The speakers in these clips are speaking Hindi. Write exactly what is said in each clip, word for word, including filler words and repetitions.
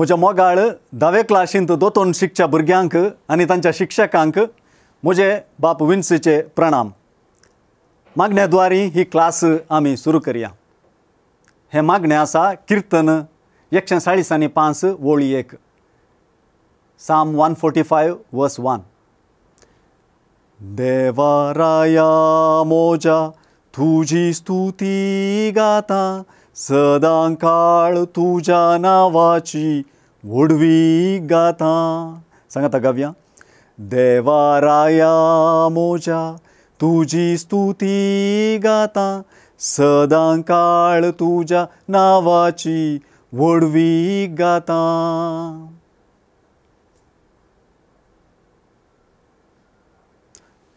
म्हज्या मोगाळ धावे क्लासीन दोतोन शिकच्या भुरग्यांक आनी तांच्या शिक्षकांक म्हजे बाप विन्सीचे प्रणाम। मागण्याद्वारी ही क्लास आमी सुरू करया। हे मागणें आसा कीर्तन एकशें चाळीस आनी पांच वळी एक, psalm one forty five verse one. देवाराया मोजा तुझी स्तुती गाता, सदां काळ तुझ्या नावाची वडवी गाता। सांगाता गावया। देवाराया मोजा तुझी स्तुती गाता, सदां काळ तुझ्या नावाची वडवी गाता।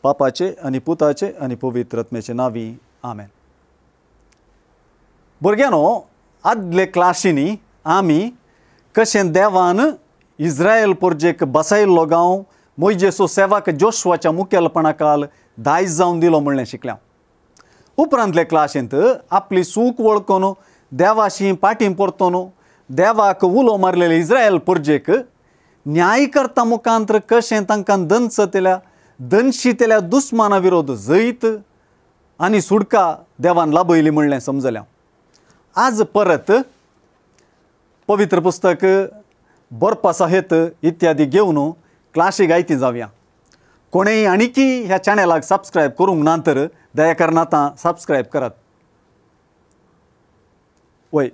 पापाचे आनी पुताचे आनी पवित्र आत्म्याचे नावी आमेन। भुरग्यांनो, आदले क्लासीनी आमी कशें देवान इज्रायल पोरजेक बसयल्लो गांव मोइजेचो सेवाक जोशवाच्या मुखेलपणाखाल दायज जावन दिलो म्हणलें शिकल्या। उपरांतले क्लासींत आपली सूक वळखून देवाशी पाटीं परतून देवाक उलो मारलेले इज्रायल पोरजेक न्यायकर्ता मुखांत कशें तांकां दंस दिल्या, दंशितेल्या दुस्माना विरोध जैत आनी सुडका देवान लाभयली म्हणलें समजल्या। आज परत पवित्र पुस्तक बरपा साहित्य इत्यादी घेवन क्लासी गायती जावया। कोणेय आणिकी ह्या चॅनलाक सबस्क्रायब करूंक ना तर दया करून आतां सबस्क्रायब करात। वय,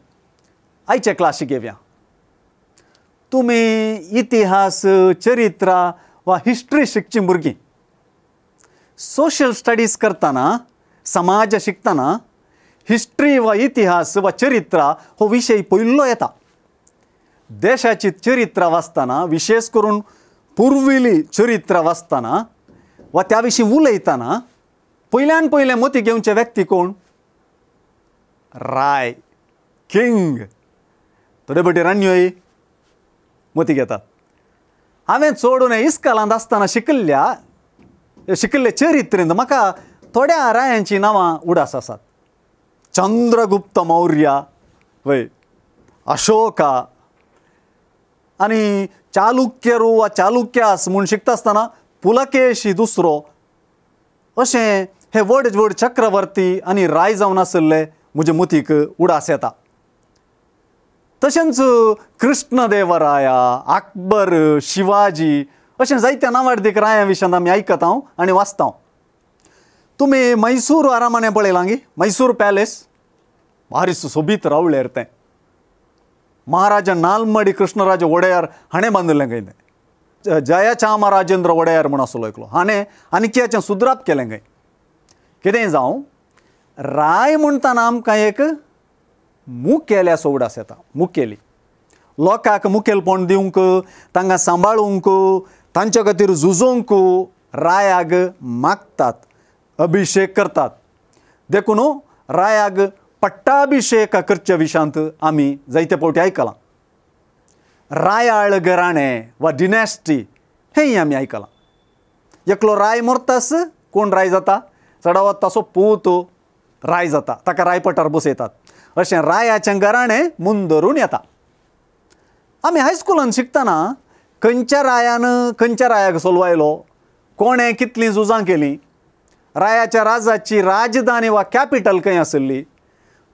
आयचे क्लासी घेवया। तुमी इतिहास, चरित्रा वा हिस्ट्री शिकची भुरगीं, सोशल स्टडीज करताना, समाज शिकताना हिस्ट्री वा इतिहास वा चरित्रा हो विशय पयल्लो येता। देशाची चरित्रा वाचताना, विशेष करून पुर्विली चरित्रा वाचताना वा त्या विशीं उलयताना पयल्यान पयलें मती घेवचे व्यक्ती कोण? राय, किंग, थोडे बटी रान्योय मती घेतात। हांवें चोडून इस्कॉलांत आसतना शिकिल्ल्या शिकिल्ले चरित्रेंत म्हाका थोड्या रायांची नांवां उडास आसात। चंद्रगुप्त मौर्य, वै अशोका आनी चालुक्यरू वा चालुक्यास म्हूण शिकता आसतना पुलकेशी दुसरो अशें हे व्हड व्हड चक्रवर्ती आनी राय जावन आसले म्हजे मतीक उडास येता। तशेंच कृष्णदेवराया, अकबर, शिवाजी अशें जायत्या नांवार्दीक राया विशयान आमी आयकता आनी वाचता। तुमी मैसूर आरामाणें पळयलां गी, मैसूर पॅलेस भारी सोबीत रावळेर तें महाराजा नालमडी कृष्णराज वोडेयार हाणें बांदिल्लें गय तें। जयाचामा राजेंद्र वोडेयार म्हूण आसलो एकलो, हाणें आनीक हेचें सुद्राप केलें गय। कितेंय जावं, राय म्हणटाना आमकां एक मुखेल्या सोवडास येता। मुखेली लोकांक मुखेलपण दिवंक, तांकां सांबाळूंक, तांचे खातीर झुजोवंक रायाक मागतात, अभिषेक करतात। देखून रायाग पट्टाभिषेक करच्या विशांत आमी जायते पावटी आयकलां। रायाळ घराणें वा डिनेस्टी हेंय आमी आयकलां। एकलो राय मरतास कोण राय जाता? चडावत ताचो पूत राय जाता, ताका रायपटार बसयतात। अशें रायाचें घराणें मुंदरून येता। आमी हायस्कुलांत शिकताना खंयच्या रायान खंयच्या रायाक सोलवायलो, कोणें कितलीं झुजां केलीं, रायाच्या राजाची राजधानी वा कॅपिटल खंय आसली,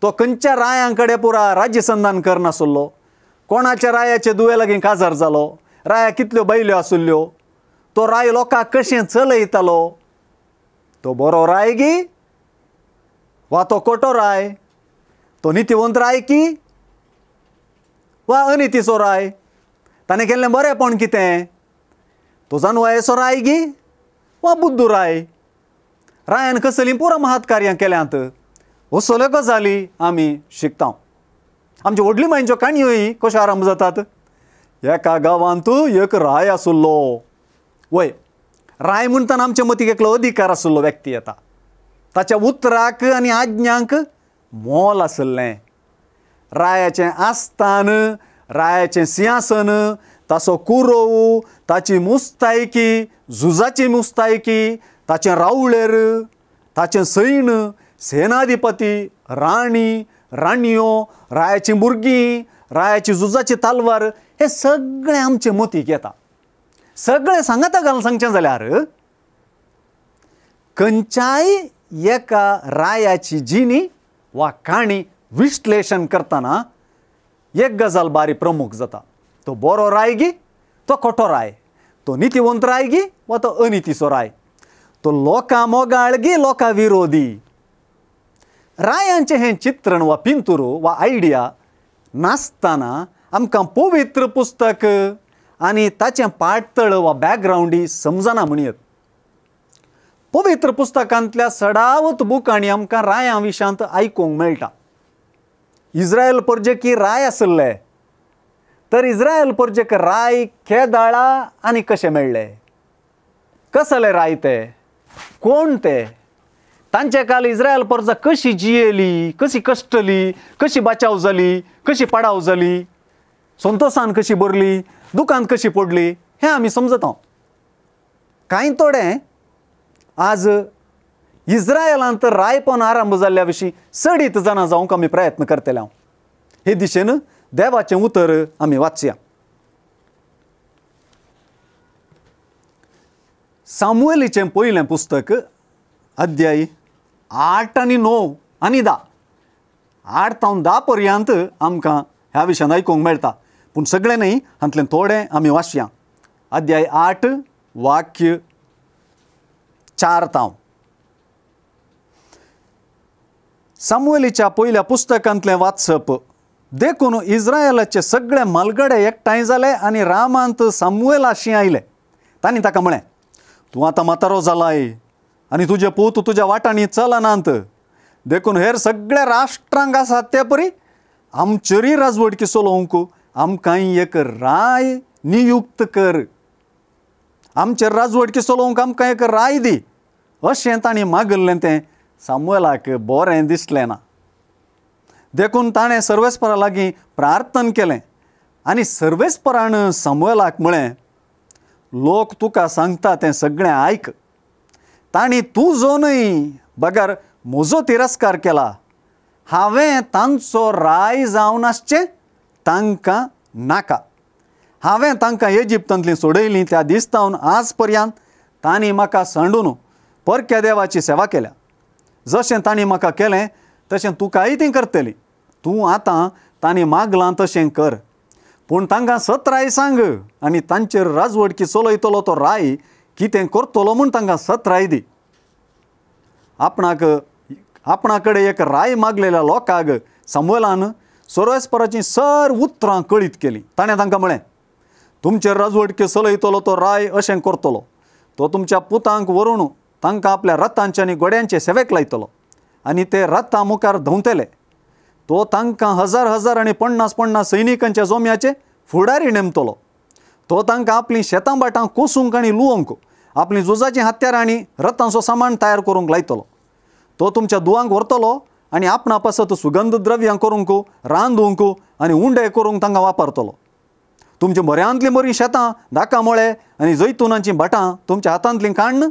तो खंयच्या रायांकडे पुरा राज्यसंधान करनासलो, कोणाच्या रायाचे दुवे लागीं काजार जालो, राया कितल्यो बैल्यो आसल्यो, तो राय लोकांक कशें चलयतालो, तो बरो राय गी वा तो खोटो राय, तो नितीवंत राय की वा अनितीचो राय, ताणें केल्लें बरेंपण कितें, तो जानवायेचो राय गी वा बुद्धू राय, रायान कसलीं पुरो महत्कार्यां केल्यांत हो सगळ्यो गजाली आमी शिकता। आमच्यो व्हडली मांयच्यो काणयोय कश्यो आरंभ जातात, एका गांवांत एक राय आसलो। वय, राय म्हणटाना आमच्या मतीक एकलो अधिकार आसलो व्यक्ती येता, ताच्या उतराक आनी आज्ञांक मोल आसलें। रायाचें आस्थान, रायाचें सिंहासन, ताचो कुरोव, ताची मुस्तायकी, झुजाची मुस्तायकी, ताचें रावळेर, ताचें सैन्य, सेनाधिपती, राणी, राणयो, रायाचीं भुरगीं, रायाची झुजाची तालवार हे सगळे आमचे मतीक येता। सगळे सांगाता घालून सांगचें जाल्यार खंयच्याय एका रायाची जिणी वा काणी विश्लेषण करतना एक गजाल बारी प्रमुख जाता। तो बरो राय गी तो खोटो राय, तो नीतिवंत राय गी वा तो अनितीचो राय, तो लोका मोगाळ गी लोका विरोधी। रायांचे हे चित्रण वा पिंतुरो वा आयडिया नास्ताना आमकां पवित्र पुस्तक आनी ताचें पाठतळ वा बॅकग्रावंडी समजना म्हणयत। पवित्र पुस्तकांतल्या सडावत बुकांनी आमकां रायां विशांत आयकूंक मेळटा। इज्रायल पर्जेकी राय आसले तर इज्रायल पर्जेक राय केदाळा आनी कशें मेळ्ळे, कसले राय ते, कोण ते, तांचे काल इज्रायल पर्जा कशी जियेली, कशी कष्टली, कशी बचाव जाली, कशी पाडाव जाली, संतोषान कशी बरली, दुकान कशी पडली, हे आमी समजता। कांय थोडे आज इज्रायलांत रायपण आरंभ जाल्ल्या विशीं सडीत जाणा जावंक आमी प्रयत्न करतले। हांव हे दिशेन देवाचें उतर आमी वाचया। सामुएलीचें पयलें पुस्तक अध्याय आठ आनी णव आनी धा, आठ तावन धा पर्यंत आमकां ह्या विशयान आयकूंक मेळटा, पूण सगळें न्ही, हातूंतलें थोडें आमी वाचया। अध्याय आठ वाक्य चार तावन। सामुएलीच्या पयल्या पुस्तकांतलें वाचप देखून इज्रायलाचे सगळे मालगडे एकठांय जाले आनी रामांत सामुएलाशी आयले। तांणी ताका म्हळें, तूं आतां म्हातारो जालाय आनी तुजे पूत तुज्या वाटांनी चलनांत, देखून हेर सगळ्या राष्ट्रांक आसात ते परी आमचेरी राजवटकी चलोवंक आमकां एक राय नियुक्त कर, आमचेर राजवटकी चलोवंक आमकां एक राय दी, अशें तांणी मागिल्लें तें सामुएलाक बरें दिसलें ना। देखून ताणें सर्वेस्परा लागीं प्रार्थना केलें आनी सर्वेस्परान सामुएलाक म्हळें, लोक तुका सांगता तें सगळें आयक। तांणी तुजो न्हय बगर म्हजो तिरस्कार केला, हांवें तांचो राय जावन आसचें तांकां नाका, हांवें तांकां इजिप्तांतलीं सोडयलीं त्या दिसतावन आज पर्यंत तांणी म्हाका सांडून परक्या देवाची सेवा केल्या। जशें तांणी म्हाका केलें तशें तुकाय तें करतलीं, तूं आतां तांणी मागलां तशें कर, पूण तांकां सत राय सांग आनी तांचेर राजवटकी चलयतलो तो राय कितें करतलो म्हूण तांकां सत राय दी। आपणाक आपणा कडेन एक राय मागलेल्या लोकाक सामुएलान सर्वेस्पराचीं सर उतरां कळीत केलीं। ताणें तांकां म्हळें, तुमचेर राजवटकी चलयतलो तो राय अशें करतलो, तो तुमच्या पुतांक व्हरून तांकां आपल्या रथांचे आनी गोड्यांचे सेवेक लायतलो आनी ते रथां मुखार धुंवतले, तो तांकां हजार हजार आनी पन्नास पन्नास सैनिकांच्या जोम्याचे फुडारी नेमतलो, तो तांकां आपलीं शेतां बाटां कोसूंक आनी लुवंक, आपलीं झुजाचीं हत्यारां आनी रथांचो सामान तयार करूंक लायतलो, तो तुमच्या दुवांक व्हरतलो आनी आपणा पासत सुगंध द्रव्यां करूंक, रांदूंक आनी उंडे करूंक तांकां वापरतलो। तुमचे बऱ्यांतलीं बरीं शेतां, दाकामोळे आनी जैतुनांचीं भाटां, तुमच्या हातांतलीं काण्ण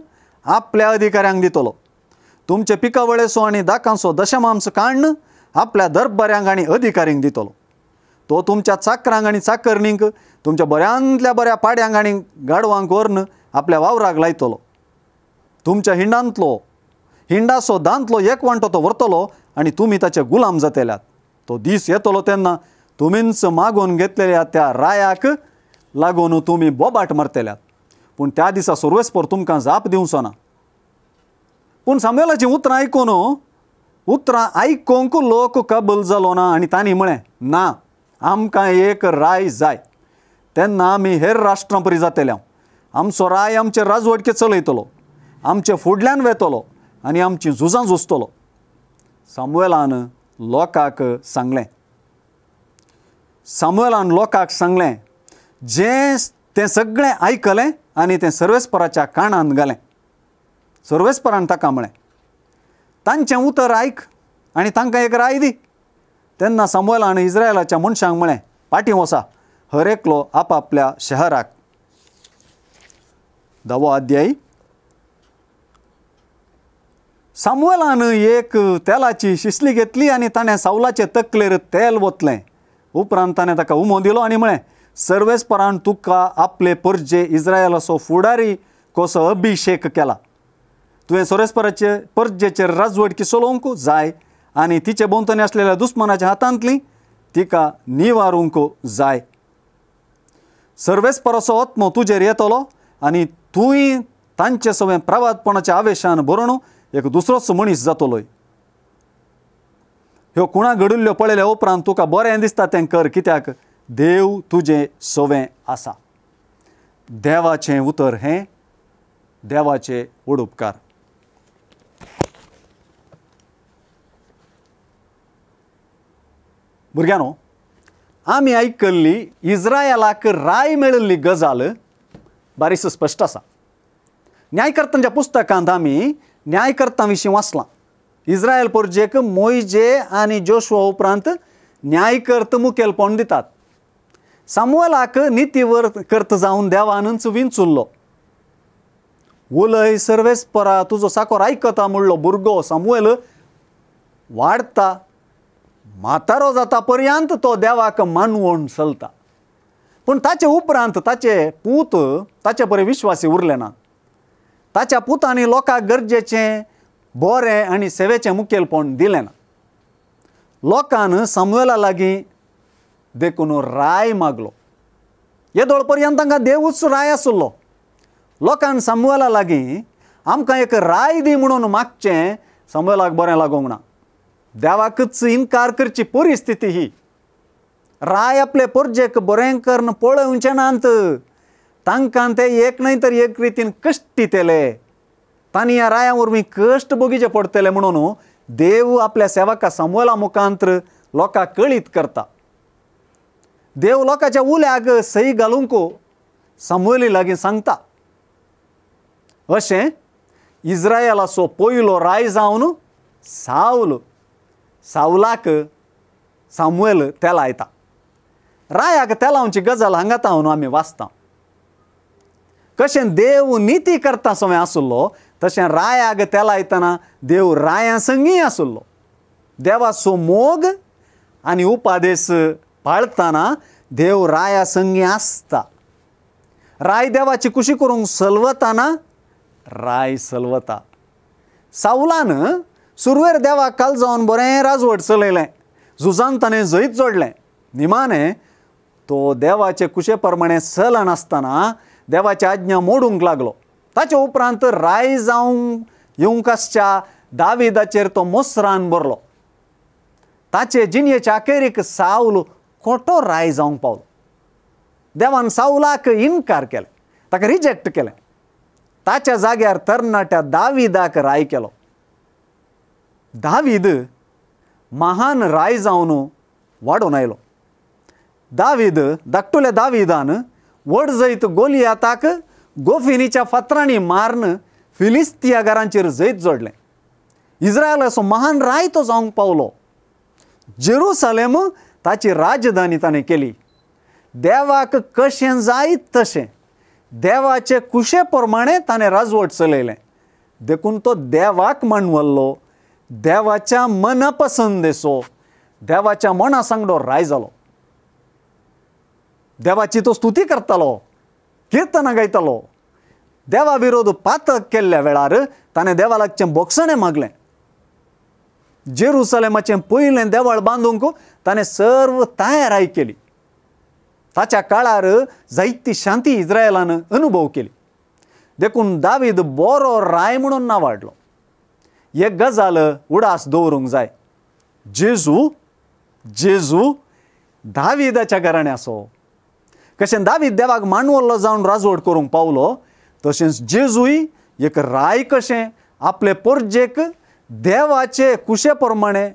आपल्या अधिकाऱ्यांक दितलो, तुमचे पिकावळेचो आनी दाकांचो दशमांश काण्ण आपल्या दरबाऱ्यांक आनी अधिकाऱ्यांक दितलो, तो तुमच्या चाकरांक आनी चाकरणींक, तुमच्या बऱ्यांतल्या बऱ्या पाड्यांक आनी गाडवांक व्हरून आपल्या वावराक लायतलो, तुमच्या हिंडांतलो हिंडाचो दांतलो एक वांटो तो व्हरतलो आनी तुमी ताचे गुलाम जातल्यात। तो दीस येतलो तेन्ना तुमींच मागून घेतलेल्या त्या रायाक लागून तुमी बोबाट मरतल्यात, पूण त्या दिसा सर्वेस्पर तुमकां जाप दिवचो ना। पूण सामुएलाचीं उतरां आयकून उतरां आयकूंक लोक कबल जालो ना आनी तांणी म्हळें, ना, आमकां एक राय जाय, तेन्ना आमी हेर राष्ट्रां परी जातल्या, आमचो राय आमचे राजवटके चलयतलो, आमचे फुडल्यान वेतलो आनी आमची झुजां झुजतलो। सामुएलान लोकाक सांगलें सामुएलान लोकाक सांगलें जें तें सगळें आयकलें आनी तें सर्वेस्पराच्या कानांत घालें। सर्वेस्परान ताका म्हळें, तांचें उतर आयक आनी तांकां एक राय दी। तेन्ना सामुएलान इज्रायलाच्या मनशांक म्हळें, फाटीं वसा, हर एकलो आपापल्या शहराक। धावो अध्याय। सामुएलान एक तेलाची शिसली घेतली आनी ताणें सावलाचे तकलेर तेल ओतलें। उपरांत ताणें ताका उमो दिलो आनी म्हळें, सर्वेस परान तुका आपले परजे इज्रायेलाचो फुडारी कसो अभिषेक केला। तुवें सोरेस्पराचे परजेचेर राजवट किसलोवंक जाय आनी तिचे भोंवतणी आसलेल्या दुस्मनाच्या हातांतली तिका निवारूंक जाय। सर्वेस्पराचो आत्मो तुजेर येतलो आनी तुवें तांचे सगळे प्रवादपणाच्या आवेशान भरून एक दुसरोच मनीस जातलोय। ह्यो कुणा घडिल्ल्यो पळयल्या उपरांत तुका बरें दिसता तें कर, कित्याक देव तुजें सवें आसा। देवाचें उतर हें देवाचे उडुपकार। भुरग्यांनो, आमी आयकल्ली इज्रायेलाक राय मेळिल्ली गजाल बारीस स्पश्ट आसा। न्यायकर्त्यांच्या पुस्तकांत आमी न्यायकर्त्यां विशीं वाचलां। इज्रायल परजेक मोइजे आनी जोशुआ उपरांत न्यायकर्त मुखेलपण दितात। सामुएलाक नितीवर कर्त जावन देवानच विंचुल्लो। उलय सर्वेस्परा, तुजो साकोर आयकता म्हणलो भुरगो सामुएल वाडता म्हातारो जाता पर्यंत तो देवाक मानवण चलता, पूण ताचे उपरांत ताचे पूत ताचे बरे विश्वासी उरले ना। ताच्या पुतांनी लोकांक गरजेचें बरें आनी सेवेचें मुखेलपण दिलें ना। लोकान सामुएला लागीं देखून राय मागलो। येदोळ पर्यंत तांकां देवूच राय आसलो। लोकान सामुएला लागीं आमकां एक राय दी म्हणून मागचें सामुएलाक बरें लागूंक ना। देवाकच इन्कार करची परिस्थिती ही। राय आपले परजेक बरें करन पळोवचे नात, तांकां ते एक न्हय तर एक रितीन कश्ट दितले। तांणी ह्या राया वरवीं कश्ट भोगीचे पडटले म्हणून देव आपल्या सेवका सामुएला मुखांतर लोकांक कळीत करता। देव लोकाच्या उल्याक सही घालूंक सामुएली लागीं सांगता। अशें इज्रायेलाचो पयलो राय जावन साऊल साऊलाक सामुएल तेला येता। रायाक तेलावची गजाल हांगा तावन आमी वाचता। कशें देव नीती करता सवय आसलो, तशें रायाक तेला येतना देव राया संगी आसलो। देवाचो मोग आनी उपादेश पाळतना देव राया संगी आसता। राय देवाची खुशी करूंक सलवताना राय सलवता। सावलान सुरवेर देवाक कालजावन बरें राजवट चलयलें, झुजान ताणें जैत जोडलें। निमाणें तो देवाचे कुशे प्रमाणे चलनासतना देवाची आज्ञा मोडूंक लागलो। ताचे उपरांत राय जावंक येवंक आसच्या दाविदाचेर तो मोसरान भरलो। ताचे जिणेचे आखेरीक साऊल खोटो राय जावंक पावलो। देवान साऊलाक इन्कार केलें, ताका रिजेक्ट केलें। ताच्या जाग्यार तरणाट्या दाविदाक राय केलो। दावीद महान राय जावन वाडून आयलो। दावीद धाकटुल्या दाविदान व्हड जैत गोलियाताक गोफिनीच्या फातरांनी मारन फिलिस्तिया घरांचेर जैत जोडलें। इज्रायेलाचो महान राय तो जावंक पावलो। जेरुसालेम ताची राजधानी ताणें केली। देवाक कशें जाय तशें देवाचे कुशे प्रमाणे ताणें राजवट चलयलें। देखून तो देवाक मानवल्लो, देवाच्या मना पसंदेसो देवाच्या मना सांगडो राय जालो। देवाची तो स्तुती करतालो, किर्तनां गायतालो। देवा विरोध पातक केल्ल्या वेळार ताणें देवा लागचें बोक्षणें मागलें। जेरुसलेमाचें पयलें देवळ बांदूंक ताणें सर्व तयारी केली। ताच्या काळार जायती शांती इज्रायेलान अनुभव केली। देखून दावीद बरो राय म्हणून नावाडलो। हे गजाल उडास दवरूंक जाय। जेजू जेजू दाविदाच्या घराण्या आसो। कशें दावीद देवाक मानवल्लो जावन राजवट करूंक पावलो, तशेंच जेजूय एक राय कशें आपले परजेक देवाचे कुशे प्रमाणे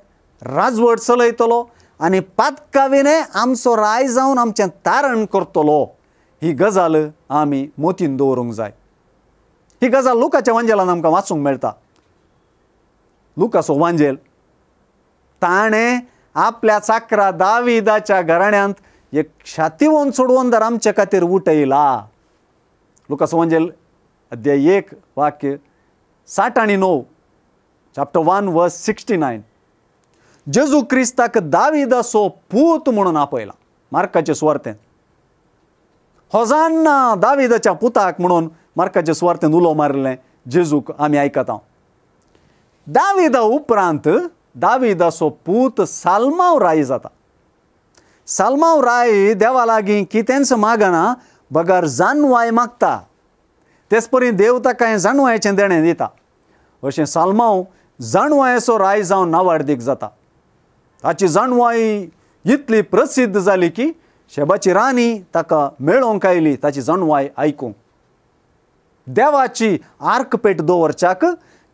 राजवट चलयतलो आनी पातकाविने आमचो राय जावन आमचें तारण करतलो। ही गजाल आमी मोतीन दवरूंक जाय। ही गजाल लुकाच्या वांजेलान आमकां वाचूंक मेळटा। लुकाचो वांजेल, ताणें आपल्या चाकरा दाविदाच्या घराण्यांत एक छातिवंत सोडवंदर आमचे खातीर उठयला। लुकाचो वांजेल अध्याय एक वाक्य साठ आनी णव, chapter one verse sixty nine. जेजू क्रिस्ताक दाविदाचो पूत म्हणून आपयला, मार्काचे सुवार्तेंत। होजान्ना दाविदाच्या पुताक म्हणून मार्काचे सुवार्तेन उलो मारिल्लें जेजूक आमी आयकता। दाविदा उपरांत दाविदाचो पूत साल्माव राय जाता। साल्माव राय देवा लागीं कितेंच मागना बगार जानवाय मागता, तेच परी देव ताका जानवायेचें देणें दिता। अशें साल्माव जानवायेचो राय जावन नावार्दीक जाता। ताची जानवाय इतली प्रसिद्ध जाली की शेबाची राणी ताका मेळोंक आयली ताची जानवाय आयकूंक। देवाची आर्कपेट दवरच्याक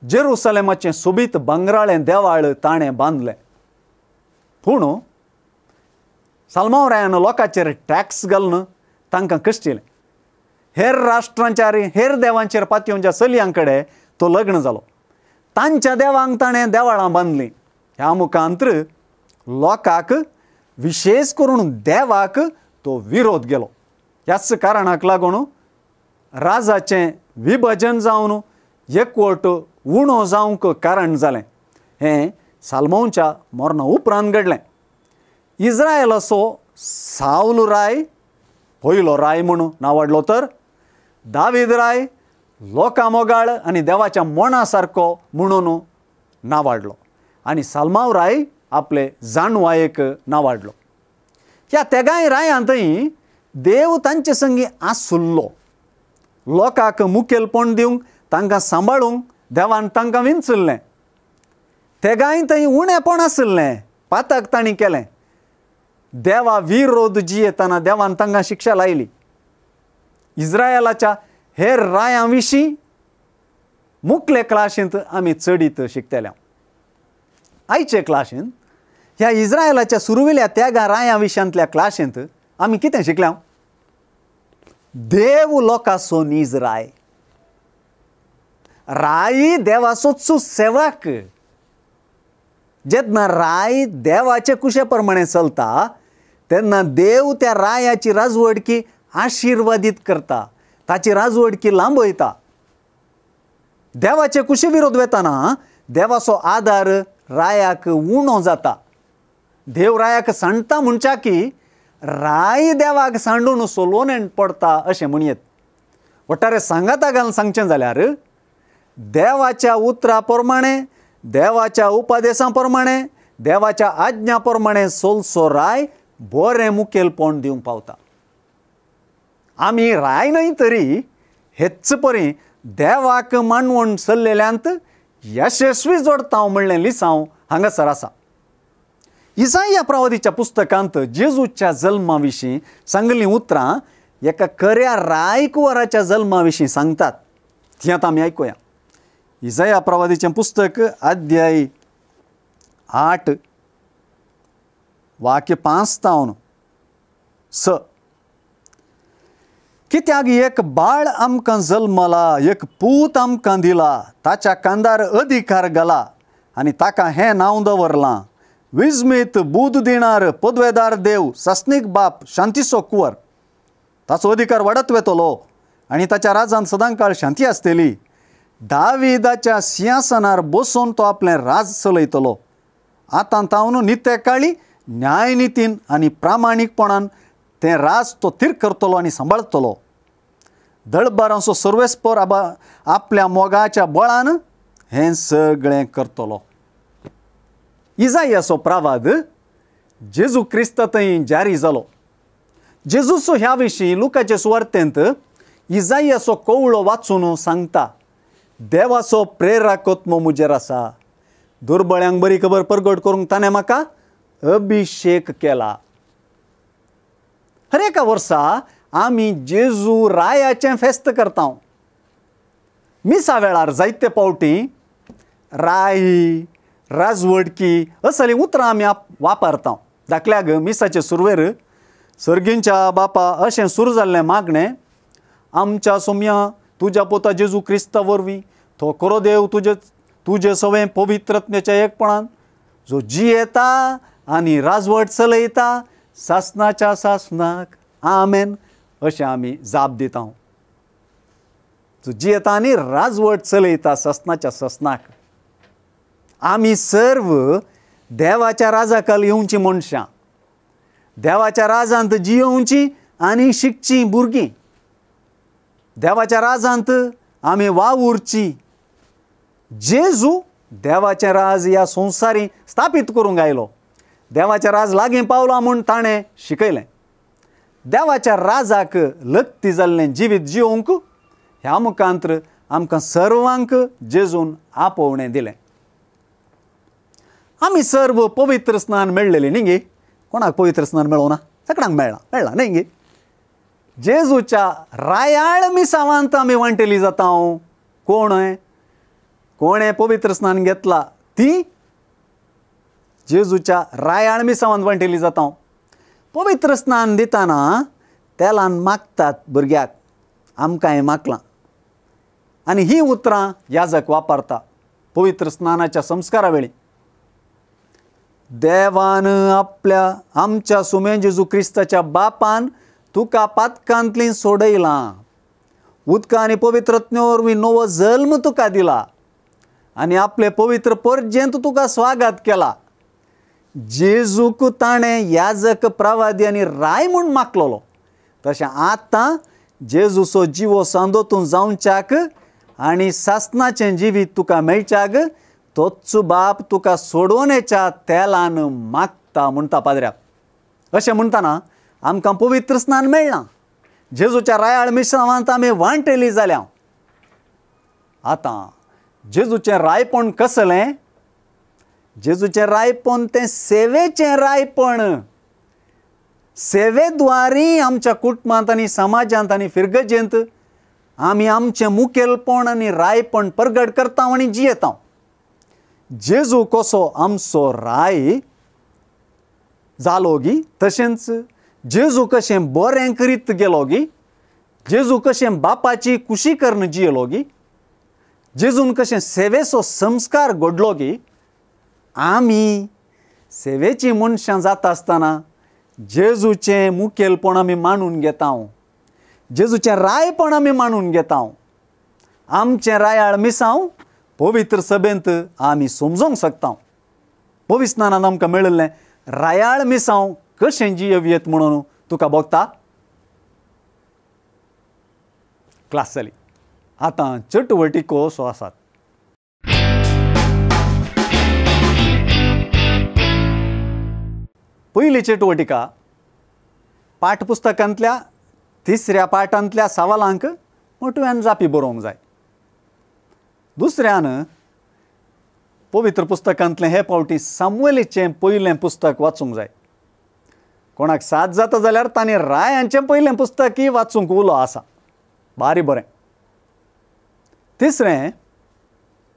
जेरुसलेमाचें सोबीत बंगराळें देवाळ ताणें बांदलें। पूण साल्माव रायान लोकांचेर टॅक्स घालून तांकां कश्टिलें। हेर राष्ट्रांच्या हेर देवांचेर पातयेवन ज्या चलयांकडे तो लग्न जालो तांच्या देवांक ताणें देवाळां बांदलीं। ह्या मुखांतर लोकांक विशेष करून देवाक तो विरोध गेलो। ह्याच कारणाक लागून राजाचें विभजन जावन एकवट उणो जावंक कारण जालें। हें साल्मावच्या मरणा उपरांत घडलें। इज्रायेलाचो साऊल राय पयलो राय म्हणून नावाडलो, तर दावीद राय लोकां मोगाळ आनी देवाच्या मना सारको म्हणून नावाडलो, आनी साल्माव राय आपले जाणवायेक नावाडलो। ह्या तेगाय रायांतय देव तांचे संगी आसुल्लो। लोकांक मुखेलपण दिवंक तांकां सांबाळूंक देवान तांकां विंचुल्लें। तेगाय थंय उणेपण आसुल्लें, पाताक तांणी केलें। देवा विरोध जियेतना देवान तांकां शिक्षा लायली। इज्रायेलाच्या हेर रायां विशीं मुखले क्लाशींत आमी चडीत शिकतले। आयचे क्लाशींत ह्या इज्रायेलाच्या सुरवेल्या त्यागा रायां विशयांतल्या क्लाशींत आमी कितें शिकल्या? देव लोकाचो नीज राय, राय देवाचो सुसेवाक। जेन्ना राय देवाचे कुशे प्रमाणे चलता तेन्ना देव त्या रायाची राजवडकी आशीर्वादीत करता, ताची राजवडकी लांबयता। देवाचे कुशे विरोध वेताना देवाचो आदार रायाक उणो जाता। देव रायाक सांडता म्हणच्या की राय देवाक सांडून सोलोनेन पडता अशें म्हणयेत। वटारे सांगाता घालून सांगचें जाल्यार देवाच्या उतरा प्रमाणे, देवाच्या उपदेशा प्रमाणे, देवाच्या आज्ञा प्रमाणे सोलसो राय बरें मुखेलपण दिवंक पावता। आमी राय न्हय तरी हेच परी देवाक मानवण चल्लेल्यांत यशस्वी जोडतांव म्हणलें लिसांव हांगासर आसा। इसाया प्रवादीच्या पुस्तकांत जेजूच्या जल्मा विशीं सांगलीं उतरां एका खऱ्या रायकुंवराच्या जल्मा विशीं सांगतात, तीं आतां आमी आयकुया। इसाया प्रवादीचें पुस्तक अध्याय आठ वाक्य पांच तावन स। कित्याक एक बाळ आमकां जल्मला, एक पूत आमकां दिला, ताच्या कांदार अधिकार घाला आनी ताका हें नांव दवरलां, विस्मीत, बूद दिणार, पदवेदार देव, सस्नीक बाप, शांतीचो कुंवर। ताचो अधिकार वाडत वेतलो आनी ताच्या राजान सदांच काळ शांती आसतली। दाविदाच्या सिंहासनार बसून तो आपलें राज चलयतलो। आतां तावन नित्य काळी न्यायनितीन आनी प्रामाणीकपणान तें राज तो थीर करतलो आनी सांबाळतलो। दळबारांचो सर्वेस्पर आबा आपल्या मोगाच्या बळान हें सगळें करतलो। इजायाचो प्रवाद जेजू क्रिस्तातय जारी जालो। जेजूचो ह्या विशीं लुकाचे सुवार्तेंत इजायाचो कवळो वाचून सांगता, देवाचो प्रेरकत्म मुजेर आसा, दुर्बळ्यांक बरी खबर परगट करूंक ताणें म्हाका अभिशेक केला। हर एका वर्सा आमी जेजू रायाचें फेस्त करता। मिसा वेळार जायते पावटी राय, राजवडकी असली उतरां आमी वापरता। दाखल्याक मिसाचे सुरवेर सर्गींच्या बापा अशें सुरू जाल्लें मागणें, आमच्या सोम्या तुज्या पोता जेजू क्रिस्ता वरवीं तो खरो देव तुजे तुजे सवें पवित्रत्मेच्या एकपणान जो जियेता आनी राजवट चलयता, सासनाच्या सासनाक आमेन अशें आमी जाप दिता। जो जियेता आनी राजवट चलयता, सासनाच्या सासनाक। आमी सर्व देवाच्या राजाखाल येवचीं मनशां, देवाच्या राजांत जियोवचीं आनी शिकची भुरगीं देवाच्या राजांत आमी वावुरची। जेजू देवाचे राज या संवसारी स्थापीत करूंक आयलो। देवाचे राज लागीं पावलां म्हूण ताणें शिकयलें। देवाच्या राजाक लक्ती जाल्लें जिवीत जिवंक ह्या मुखांत्र आमकां सर्वांक जेजून आपोवणें दिलें। आमी सर्व पवित्र स्नान मेळ्ळेलीं न्ही गे। कोणाक पवित्र स्नान मेळो ना? सगळ्यांक मेळ्ळां मेळ्ळां न्ही गे। जेजूच्या रायाळ मिसावांत आमी वांटेली जाता। कोण कोणे पवित्र स्नान घेतला ती जेजूच्या रायाळ मिसावांत वांटेली जाता। पवित्र स्नान दिताना तेलान मागतात भुरग्याक आमकां हें मागलां आनी ही उतरां याजक वापरता पवित्र स्नानाच्या संस्कारा वेळी। देवान आपल्या आमच्या सुमे जेजू क्रिस्ताच्या बापान तुका पातकांतलीं सोडयलां, उदका आनी पवित्रत्ने वरवीं नवो जल्म तुका दिला आनी आपले पवित्र परजेंत तुका स्वागत केला। जेजूक ताणें याजक प्रवादी आनी राय म्हूण मागलोलो, तशें आतां जेजूचो जिवो सांदोतून जावच्याक आनी सासनाचें जिवीत तुका मेळच्याक तोच बाप तुका सोडोवनेच्या तेलान मागता म्हणटा पाद्र्याक। अशें म्हणटाना आमकां पवित्र स्नान मेळना, जेजूच्या रायाळ मिसावांत आमी वांटेली जाल्या। आतां जेजूचें रायपण कसलें? जेजूचें रायपण तें सेवेचें रायपण। सेवेद्वारी आमच्या कुटुंबांत आनी समाजांत आनी फिरगजेंत आमी आमचें मुखेलपण आनी रायपण परगट करता आनी जियेता। जेजू कसो आमचो राय जालो गी, तशेंच जेजू कशें बरें करीत गेलो गी, जेजू कशें बापाची खुशी करून जियेलो गी, जेजून कशें सेवेचो संस्कार घडलो गी, आमी सेवेचीं मनशां जाता आसतना जेजूचें मुखेलपण आमी मानून घेता, जेजूचें रायपण आमी मानून घेता। आमचें रायाळ मिसांव पवित्र सभेंत आमी समजोंक शकता। पवित्र स्नानान आमकां मेळिल्लें रायाळ मिसांव कशें जियेवयेत म्हणून तुका भोगता। क्लास जाली, आतां चटवटी कोसो आसात। पयली चटवटिका पाठपुस्तकांतल्या तिसऱ्या पाठांतल्या सवालांक मोठ्यान जापी बरोवंक जाय। दुसऱ्यान पवित्र पुस्तकांतलें हे पावटी सामुएलीचें पयलें पुस्तक वाचूंक जाय। कोणाक साथ जाता जाल्यार तांणी रायांचें पयलें पुस्तकय वाचूंक उलो आसा, बारी बरें। तिसरें,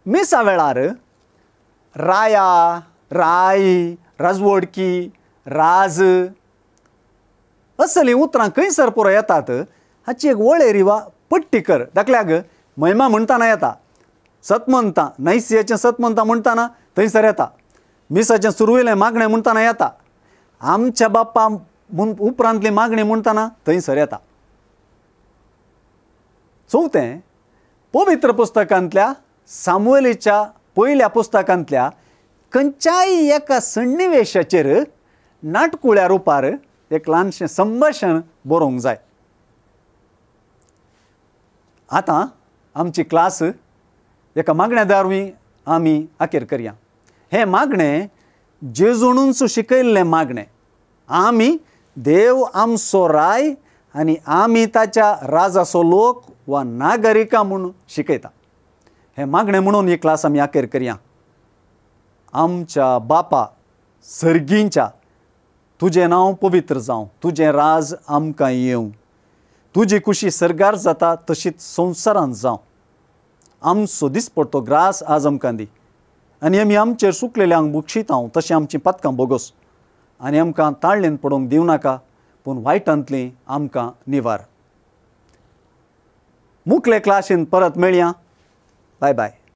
मिसा वेळार राया, राय, राजवडकी, राज असलीं उतरां खंयसर पुरो येतात हाची एक वळेरी वा पट्टी कर। दाखल्याक महिमा म्हणटाना येता, सतमंता नैसियेचें सतमंता म्हणटाना थंयसर येता, मिसाचें सुरवेलें मागणें म्हणटाना येता, आमच्या बाप्पा उपरांतली मागणी म्हणटाना थंयसर येता। चवथें, पवित्र पुस्तकांतल्या सामुएलीच्या पयल्या पुस्तकांतल्या खंयच्याय एका सन्निवेशाचेर नाटकुळ्या रुपार एक ल्हानशें संभाशण बरोवंक जाय। आतां आमची क्लास एका मागण्या दारवीं आमी आखेर करया। हें मागणें जेजूनूच शिकयल्लें मागणें। आमी देव आमचो राय आनी आमी ताच्या राजाचो लोक वा नागरिका म्हणून शिकयता। हें मागणें म्हणून ही क्लास आमी आखेर करया। आमच्या बापा सर्गींच्या, तुजें नांव पवित्र जावं, तुजें राज आमकां येवं, तुजी खुशी सर्गार जाता तशीच संवसारांत जावं, आमचो दिसपडटो ग्रास आज आमकां दी आनी आमी आमचेर सुकलेल्यांक बक्षितां तशीं आमचीं पातकां बोगोस, आनी आमकां ताळ्ळेन पडोवंक दिवं नाका पूण वायटांतलीं आमकां निवार। मुखले क्लासीन परत मेळया। Bye bye.